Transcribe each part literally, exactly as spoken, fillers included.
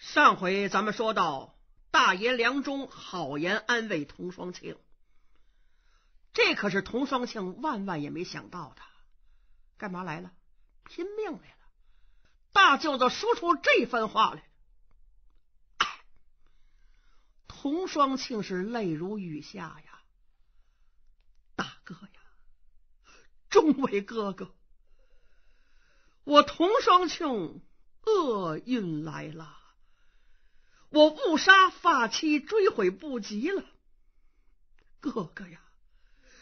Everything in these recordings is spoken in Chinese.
上回咱们说到大爷梁中好言安慰童双庆，这可是童双庆万万也没想到的。干嘛来了？拼命来了！大舅子说出这番话来，童双庆是泪如雨下呀！大哥呀，中伟哥哥，我童双庆厄运来了，我误杀发妻，追悔不及了。哥哥呀，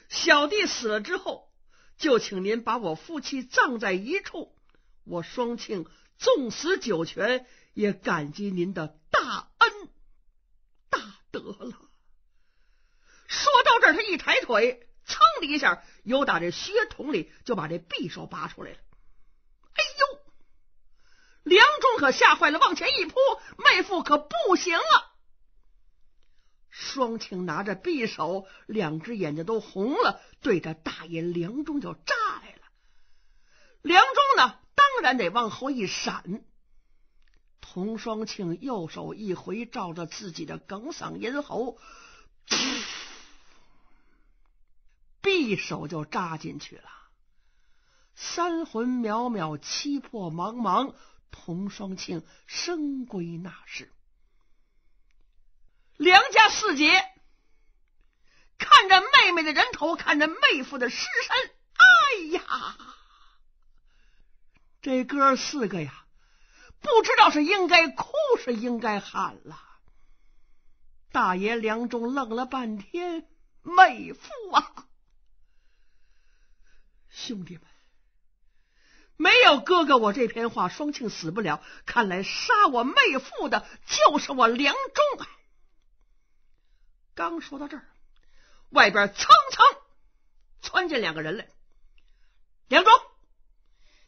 小弟死了之后，就请您把我夫妻葬在一处，我双庆纵死九泉，也感激您的大恩大德了。说到这儿，他一抬腿，噌的一下，由打这靴筒里就把这匕首拔出来了。哎呦，梁中可吓坏了，往前一扑，妹夫可不行了。双庆拿着匕首，两只眼睛都红了，对着大爷梁中就扎来了。梁中呢，当然得往后一闪。童双庆右手一回，照着自己的哽嗓咽喉，匕首就扎进去了。三魂渺渺，七魄茫茫，童双庆生归那时。梁家四杰看着妹妹的人头，看着妹夫的尸身，哎呀，这哥四个呀，不知道是应该哭是应该喊了。大爷梁中愣了半天，妹夫啊，兄弟们，没有哥哥我这篇话，双庆死不了。看来杀我妹夫的就是我梁中。刚说到这儿，外边蹭蹭窜进两个人来。梁中，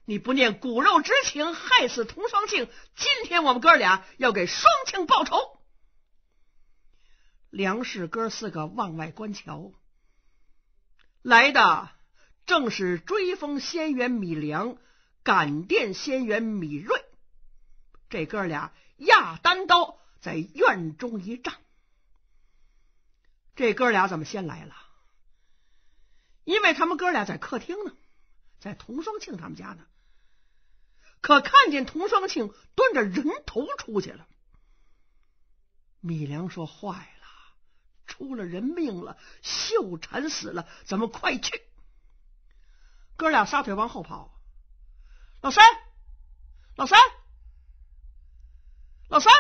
你不念骨肉之情，害死童双庆，今天我们哥俩要给双庆报仇。梁氏哥四个往外观瞧，来的正是追风仙员米良、赶电仙员米瑞，这哥俩压单刀在院中一战。这哥俩怎么先来了？因为他们哥俩在客厅呢，在童双庆他们家呢，可看见童双庆端着人头出去了。米良说，坏了，出了人命了，秀婵死了，咱们快去。哥俩撒腿往后跑。老三，老三，老三，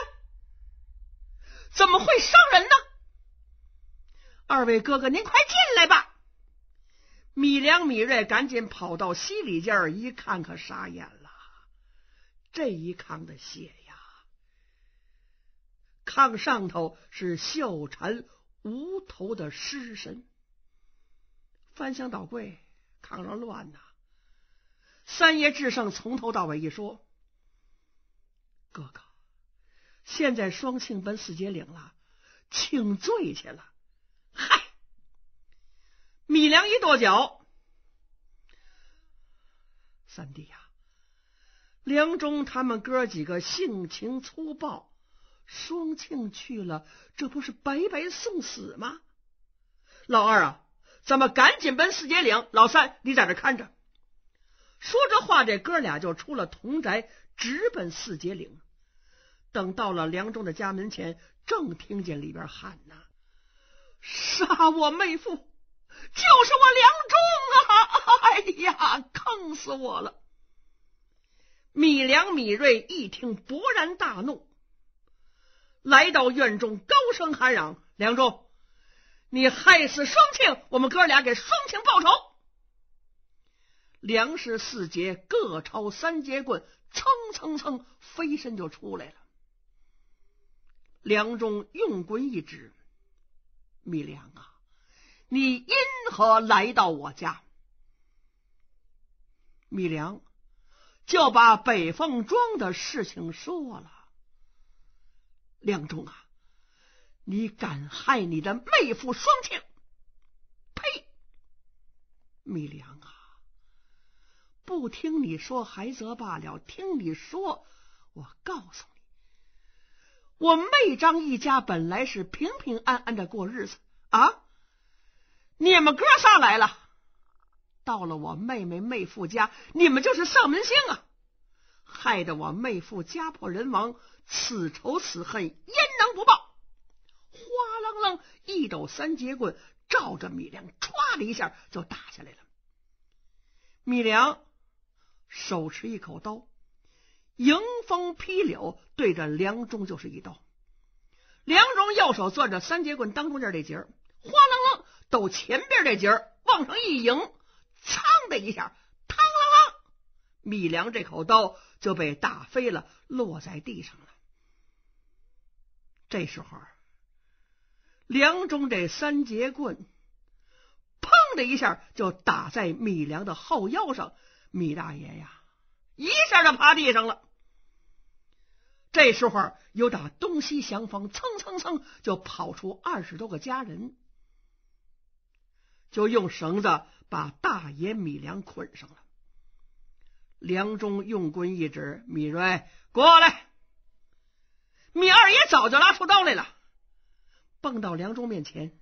怎么会伤人呢？二位哥哥，您快进来吧！米良、米瑞赶紧跑到西里间儿，一看可傻眼了。这一炕的血呀，炕上头是秀婵无头的尸身，翻箱倒柜，炕上乱呐。三爷智胜从头到尾一说，哥哥，现在双庆奔四杰岭了，请罪去了。嗨，米良一跺脚，三弟呀、啊，梁中他们哥几个性情粗暴，双庆去了，这不是白白送死吗？老二啊，咱们赶紧奔四杰岭，老三你在这看着。说这话，这哥俩就出了童宅，直奔四杰岭。等到了梁中的家门前，正听见里边喊呐、啊，杀我妹夫，就是我梁中啊！哎呀，坑死我了！米良、米瑞一听，勃然大怒，来到院中，高声喊嚷：“梁中，你害死双庆，我们哥俩给双庆报仇！”梁氏四杰各抄三节棍，蹭蹭蹭，飞身就出来了。梁中用棍一指。米良啊，你因何来到我家？米良就把北凤庄的事情说了。梁中啊，你敢害你的妹夫双庆？呸！米良啊，不听你说还则罢了，听你说，我告诉你，我妹张一家本来是平平安安的过日子啊，你们哥仨来了，到了我妹妹妹夫家，你们就是上门星啊，害得我妹夫家破人亡，此仇此恨焉能不报？哗楞楞一抖三节棍，照着米良歘的一下就打下来了。米良手持一口刀，迎风劈柳，对着梁中就是一刀。梁中右手攥着三节棍当中间这节，哗楞楞抖前边这节往上一迎，噌的一下，嘡啷啷，米良这口刀就被打飞了，落在地上了。这时候梁中这三节棍砰的一下就打在米良的后腰上，米大爷呀一下就趴地上了。这时候有打东西厢房蹭蹭蹭就跑出二十多个家人，就用绳子把大爷米良捆上了。梁中用棍一指，米瑞过来，米二爷早就拉出刀来了，蹦到梁中面前，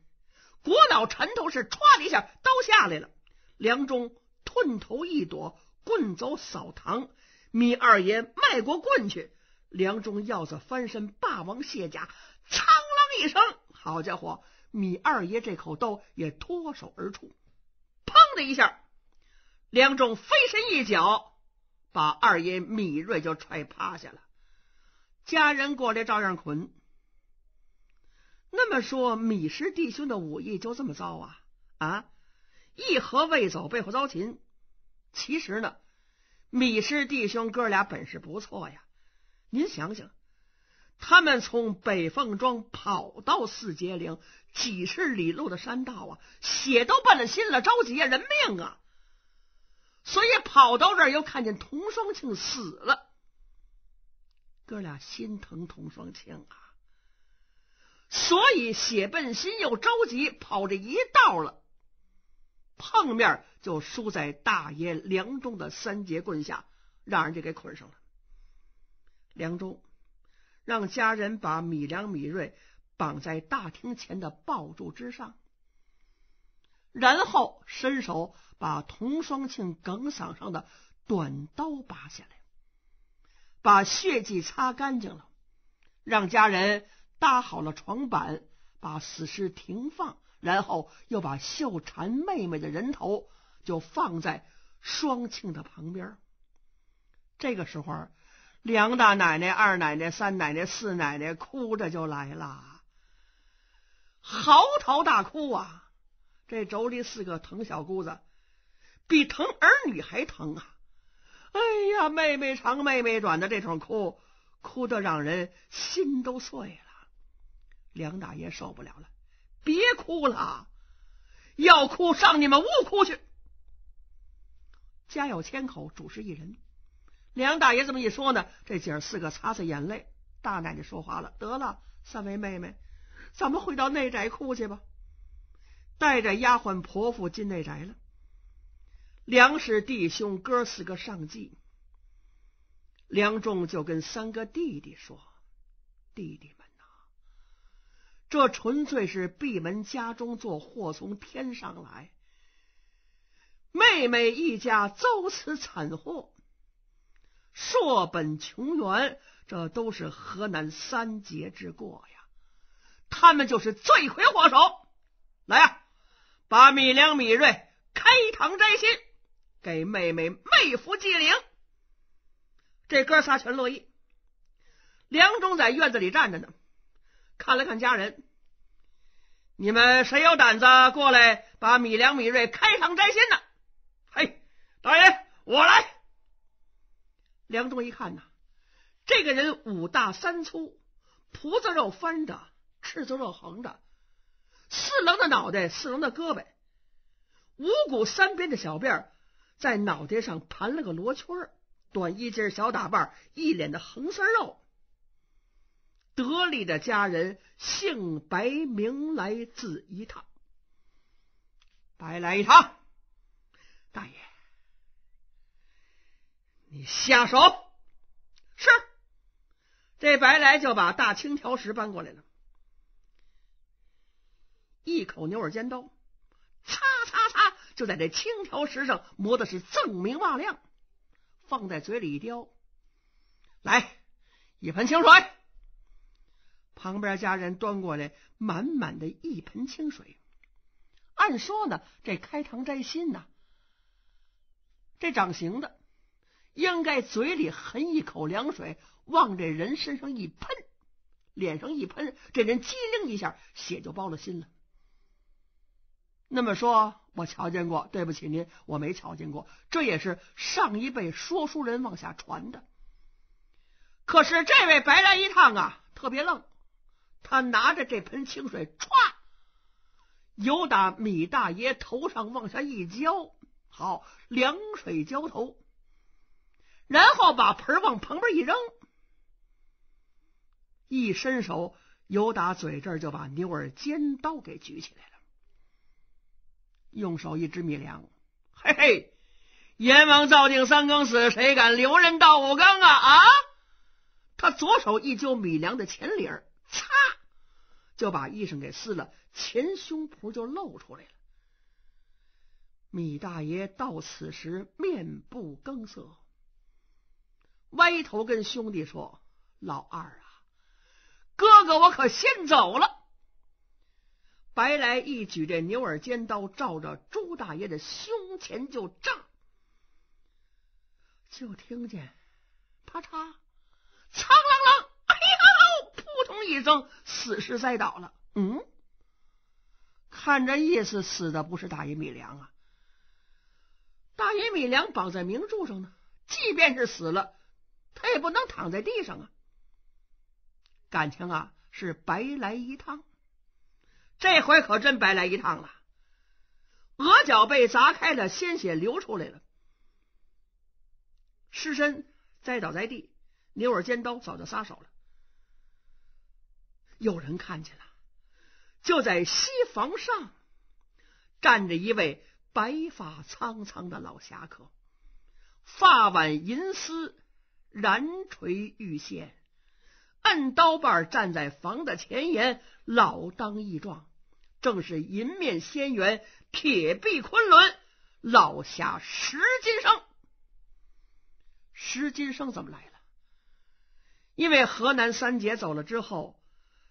国脑缠头是歘的一下刀下来了。梁中吞头一躲，棍走扫堂，米二爷迈过棍去，梁中要子翻身霸王卸甲，苍啷一声，好家伙，米二爷这口刀也脱手而出，砰的一下，梁中飞身一脚把二爷米瑞就踹趴下了。家人过来照样捆。那么说米氏弟兄的武艺就这么糟啊？啊，一合未走，背后遭擒。其实呢，米氏弟兄哥俩本事不错呀。您想想，他们从北凤庄跑到四节岭，几十里路的山道啊，血都奔了心了，着急啊，人命啊！所以跑到这儿又看见童双庆死了，哥俩心疼童双庆啊。所以血奔心又着急，跑这一道了，碰面就输在大爷梁中的三节棍下，让人家给捆上了。梁中让家人把米良米瑞绑在大厅前的爆柱之上，然后伸手把童双庆梗嗓上的短刀拔下来，把血迹擦干净了，让家人搭好了床板，把死尸停放，然后又把秀婵妹妹的人头就放在双庆的旁边。这个时候，梁大奶奶、二奶奶、三奶奶、四奶奶哭着就来了，嚎啕大哭啊！这妯娌四个疼小姑子，比疼儿女还疼啊！哎呀，妹妹长妹妹短的这种哭，哭得让人心都碎了。梁大爷受不了了，别哭了，要哭上你们屋哭去。家有千口，主是一人。梁大爷这么一说呢，这姐儿四个擦擦眼泪。大奶奶说话了，得了，三位妹妹，咱们回到内宅哭去吧。带着丫鬟婆妇进内宅了。梁氏弟兄哥四个上祭，梁仲就跟三个弟弟说：“弟弟们，这纯粹是闭门家中做，祸从天上来。妹妹一家遭此惨祸，硕本穷源，这都是河南三杰之过呀！他们就是罪魁祸首。来呀、啊，把米良、米瑞开膛摘心，给妹妹妹夫祭灵。”这哥仨全乐意。梁中在院子里站着呢。看了看家人，你们谁有胆子过来把米良米瑞开膛摘心呢？嘿，大爷，我来。梁中一看呐、啊，这个人五大三粗，菩子肉翻着，赤子肉横着，四棱的脑袋，四棱的胳膊，五股三边的小辫在脑袋上盘了个罗圈，短衣襟，小打扮，一脸的横丝肉。得力的家人姓白名来字一趟，白来一趟，大爷，你下手。是，这白来就把大青条石搬过来了，一口牛耳尖刀，擦擦擦，就在这青条石上磨的是锃明瓦亮，放在嘴里一叼，来一盆清水。旁边家人端过来满满的一盆清水，按说呢，这开膛摘心呢、啊，这掌刑的应该嘴里含一口凉水，往这人身上一喷，脸上一喷，这人机灵一下，血就包了心了。那么说我瞧见过，对不起您，我没瞧见过，这也是上一辈说书人往下传的。可是这位白来一趟啊，特别愣，他拿着这盆清水歘，由打米大爷头上往下一浇，好，凉水浇头，然后把盆往旁边一扔，一伸手，由打嘴这儿就把牛耳尖刀给举起来了，用手一支米粮，嘿嘿，阎王造定三更死，谁敢留人到五更啊啊！他左手一揪米粮的前领儿，擦，就把衣裳给撕了，前胸脯就露出来了。米大爷到此时面不更色，歪头跟兄弟说：“老二啊，哥哥我可先走了。”白来一举这牛耳尖刀，照着朱大爷的胸前就扎，就听见啪嚓。苍啷啷，哎呀，扑通一声，死尸栽倒了。嗯，看这意思，死的不是大爷米良啊。大爷米良绑在明柱上呢，即便是死了，他也不能躺在地上啊。感情啊，是白来一趟，这回可真白来一趟了。额角被砸开了，鲜血流出来了，尸身栽倒在地。牛耳尖刀早就撒手了，有人看见了，就在西房上站着一位白发苍苍的老侠客，发挽银丝，燃垂玉线，按刀瓣站在房的前沿，老当益壮，正是银面仙缘铁臂昆仑老侠石金生。石金生怎么来了？因为河南三杰走了之后，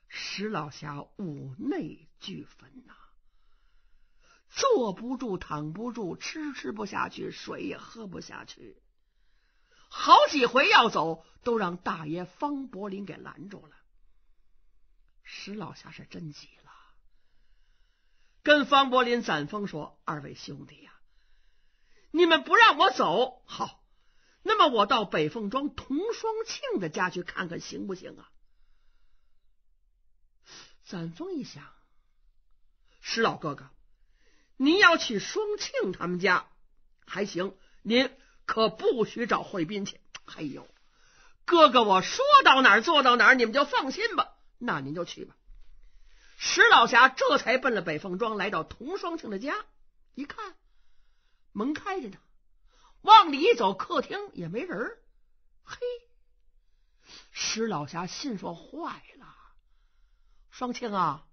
石老侠五内俱焚呐、啊，坐不住，躺不住，吃吃不下去，水也喝不下去，好几回要走，都让大爷方伯林给拦住了。石老侠是真急了，跟方伯林、展峰说：“二位兄弟呀、啊，你们不让我走，好。”那么我到北凤庄童双庆的家去看看行不行啊？展峰一想，石老哥哥，您要去双庆他们家还行，您可不许找惠斌去。哎呦，哥哥我说到哪儿做到哪儿，你们就放心吧。那您就去吧。石老侠这才奔了北凤庄，来到童双庆的家，一看门开着呢。往里一走，客厅也没人。嘿，石老侠心说坏了，双庆啊，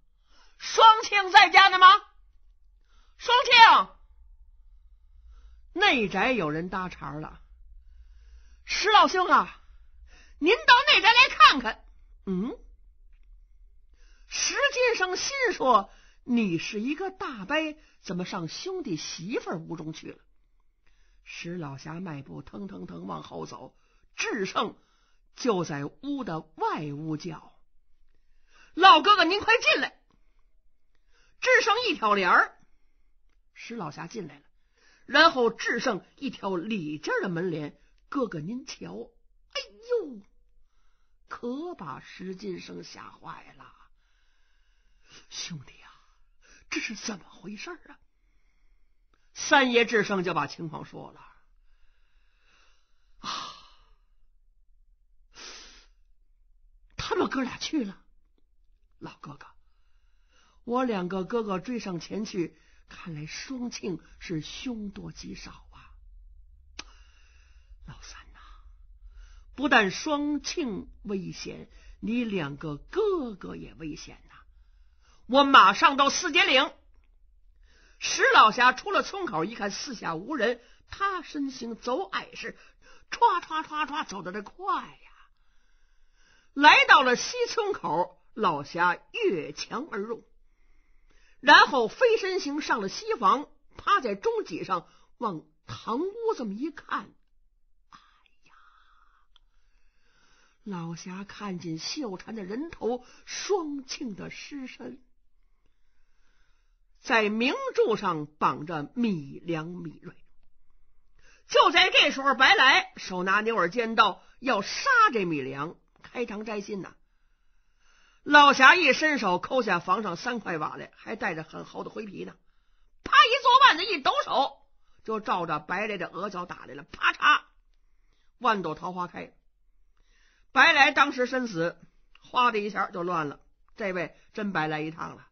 双庆在家呢吗？双庆，内宅有人搭茬了。石老兄啊，您到内宅来看看。嗯，石金生心说，你是一个大伯，怎么上兄弟媳妇屋中去了？石老侠迈步腾腾腾往后走，智胜就在屋的外屋叫：“老哥哥，您快进来！”智胜一挑帘儿，石老侠进来了，然后智胜一挑里间的门帘，哥哥您瞧，哎呦，可把石金生吓坏了！兄弟啊，这是怎么回事啊？三爷智胜就把情况说了啊，他们哥俩去了。老哥哥，我两个哥哥追上前去，看来双庆是凶多吉少啊。老三呐、啊，不但双庆危险，你两个哥哥也危险呐、啊！我马上到四节岭。”石老侠出了村口，一看四下无人，他身形走矮是歘歘歘歘走得这快呀！来到了西村口，老侠越墙而入，然后飞身行上了西房，趴在中脊上往堂屋这么一看，哎呀！老侠看见秀婵的人头，双庆的尸身，在明柱上绑着米粮米瑞。就在这时候，白来手拿牛耳尖刀要杀这米粮，开膛摘心呐！老侠一伸手抠下房上三块瓦来，还带着很厚的灰皮呢。啪一做腕子，一抖手就照着白来的额角打来了，啪嚓，万朵桃花开。白来当时身死，哗的一下就乱了。这位真白来一趟了。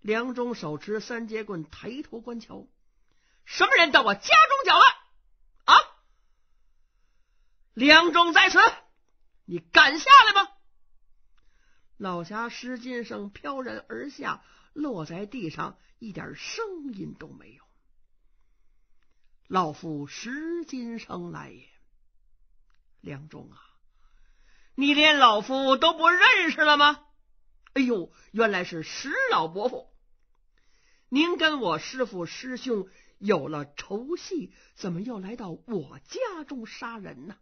梁中手持三节棍，抬头观瞧，什么人到我家中搅乱啊？梁中在此，你敢下来吗？老侠石金生飘然而下，落在地上，一点声音都没有。老夫石金生来也。梁中啊，你连老夫都不认识了吗？哎呦，原来是石老伯父，您跟我师父师兄有了仇隙，怎么又来到我家中杀人呢？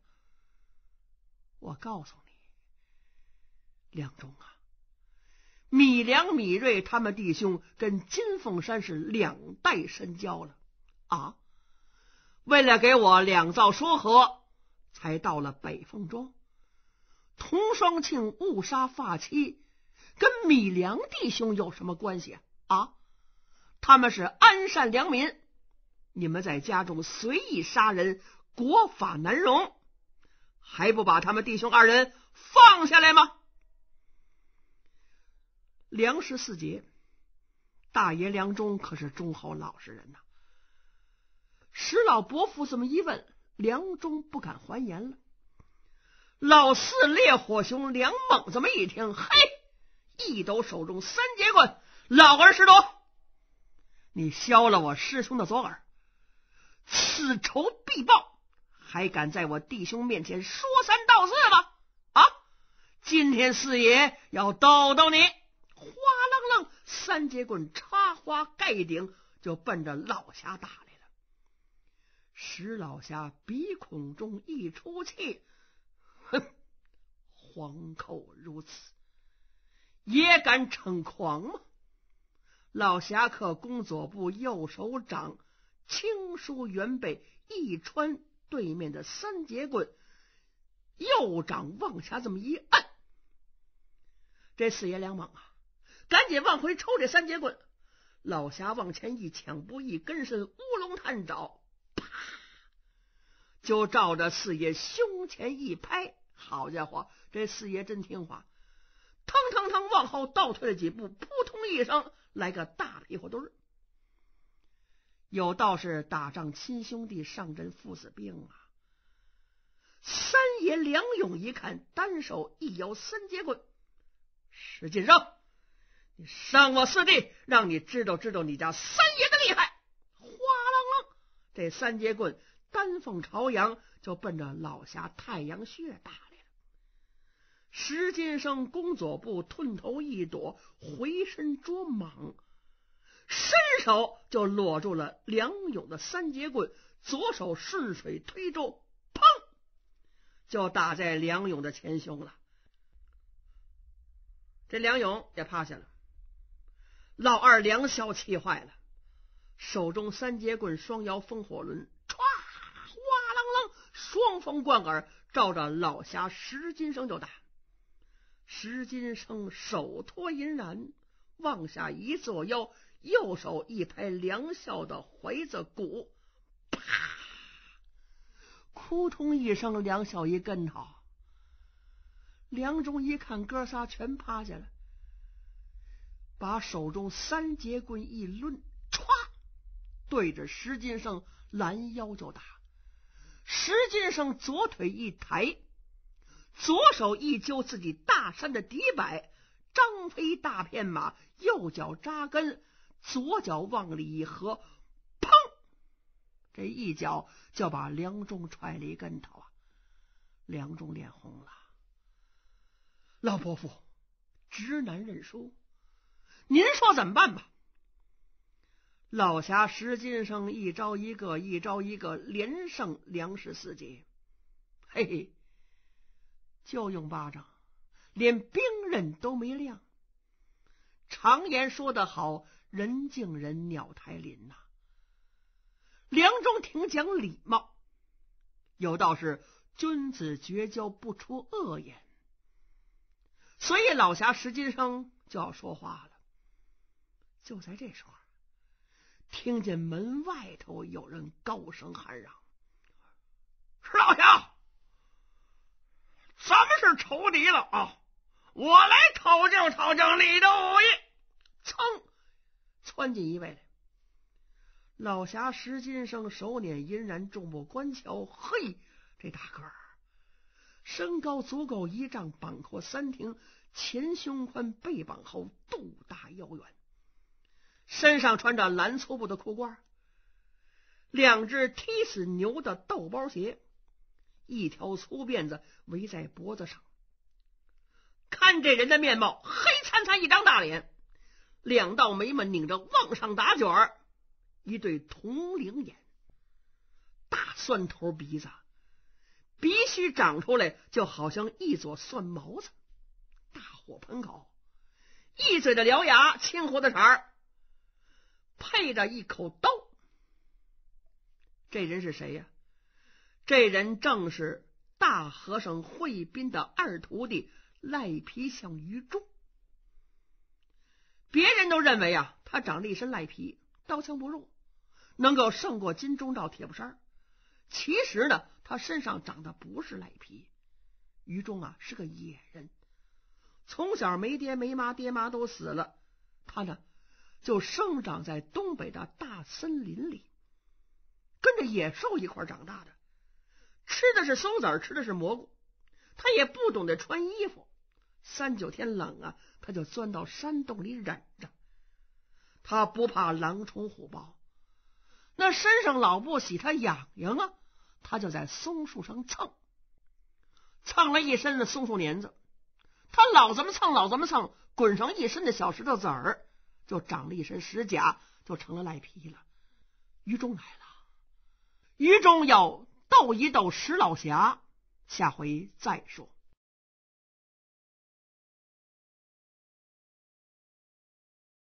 我告诉你，梁中啊，米良、米瑞他们弟兄跟金凤山是两代深交了啊！为了给我两造说和，才到了北凤庄。童双庆误杀发妻，跟米良弟兄有什么关系啊？啊，他们是安善良民，你们在家中随意杀人，国法难容，还不把他们弟兄二人放下来吗？梁十四杰，大爷梁中可是忠厚老实人呐、啊。石老伯父这么一问，梁中不敢还言了。老四烈火熊梁猛这么一听，嘿！一抖手中三节棍，老儿施主，你削了我师兄的左耳，此仇必报，还敢在我弟兄面前说三道四吗？啊！今天四爷要逗逗你！哗楞楞，三节棍插花盖顶，就奔着老侠打来了。石老侠鼻孔中一出气，哼，黄口如此，也敢逞狂吗？老侠客弓左部右手掌，轻舒圆背，一穿对面的三节棍，右掌往下这么一按。这四爷两猛啊，赶紧往回抽这三节棍。老侠往前一抢步，一跟身乌龙探爪，啪，就照着四爷胸前一拍。好家伙，这四爷真听话，腾腾腾往后倒退了几步，扑通一声来个大屁股墩儿。有道是打仗亲兄弟上阵父子兵啊！三爷梁勇一看，单手一摇三节棍，石进生，你伤我四弟，让你知道知道你家三爷的厉害！哗啷啷，这三节棍丹凤朝阳就奔着老侠太阳穴打来。石金生弓左步，吞头一躲，回身捉蟒，伸手就裸住了梁勇的三节棍，左手顺水推舟，砰，就打在梁勇的前胸了。这梁勇也趴下了。老二梁萧气坏了，手中三节棍双摇风火轮，唰，哗啷啷，双风贯耳，照着老侠石金生就打。石金生手托银髯，往下一坐腰，右手一拍梁孝的怀子骨，啪！扑通一声，梁孝一跟头。梁中一看，哥仨全趴下了，把手中三节棍一抡，歘，对着石金生拦腰就打。石金生左腿一抬，左手一揪自己大衫的底摆，张飞大片马，右脚扎根，左脚往里一合，砰！这一脚就把梁仲踹了一跟头啊！梁仲脸红了，老伯父，直男认输，您说怎么办吧？老侠石金生一招一个，一招一个，连胜梁氏四姐。嘿嘿，就用巴掌，连兵刃都没亮。常言说得好，人敬人，鸟抬林呐、啊。梁中挺讲礼貌，有道是君子绝交不出恶言，所以老侠石金生就要说话了。就在这时候，听见门外头有人高声喊嚷：“石老侠，咱们是仇敌了啊！我来考证考证你的武艺。”噌，窜进一位来。老侠石金生手捻银髯众目观瞧，嘿，这大个儿身高足够一丈，膀阔三庭，前胸宽，背膀厚，肚大腰圆，身上穿着蓝粗布的裤褂，两只踢死牛的豆包鞋，一条粗辫子围在脖子上。看这人的面貌，黑灿灿一张大脸，两道眉毛拧着往上打卷儿，一对铜铃眼，大蒜头鼻子，鼻须长出来就好像一撮蒜毛子，大火盆口，一嘴的獠牙，青胡子茬儿，配着一口刀。这人是谁呀、啊？这人正是大和尚慧斌的二徒弟赖皮相于仲。别人都认为啊，他长了一身赖皮，刀枪不入，能够胜过金钟罩铁布衫。其实呢，他身上长的不是赖皮，于仲啊是个野人，从小没爹没妈，爹妈都死了，他呢就生长在东北的大森林里，跟着野兽一块长大的，吃的是松子，吃的是蘑菇，他也不懂得穿衣服，三九天冷啊，他就钻到山洞里忍着，他不怕狼虫虎豹，那身上老不洗他痒痒啊，他就在松树上蹭，蹭了一身的松树黏子，他老怎么蹭老怎么蹭，滚成一身的小石头子儿，就长了一身石甲，就成了赖皮了。于仲来了，于仲要斗一斗石老侠，下回再说。